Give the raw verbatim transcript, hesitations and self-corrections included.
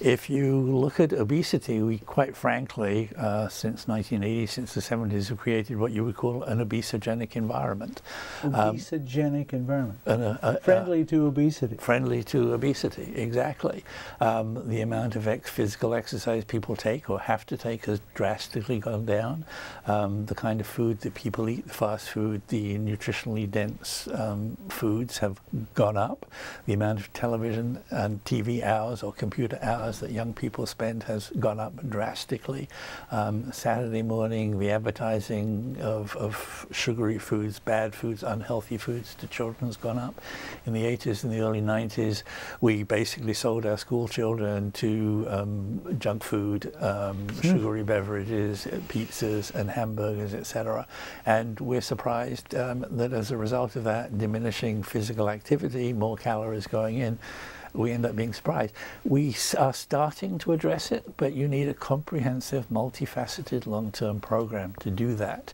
If you look at obesity, we quite frankly, uh, since nineteen eighty, since the seventies, have created what you would call an obesogenic environment. Obesogenic um, environment. An, uh, uh, friendly uh, to obesity. Friendly to obesity, exactly. Um, the amount of ex physical exercise people take or have to take has drastically gone down. Um, the kind of food that people eat, the fast food, the nutritionally dense um, foods have gone up. The amount of television and T V hours or computer hours that young people spend has gone up drastically. Um, Saturday morning, the advertising of, of sugary foods, bad foods, unhealthy foods to children has gone up. In the eighties and the early nineties, we basically sold our school children to um, junk food, um, sugary beverages, pizzas and hamburgers, et cetera. And we're surprised um, that as a result of that diminishing physical activity, more calories going in, we end up being surprised. We are starting to address it, but you need a comprehensive, multifaceted, long-term program to do that.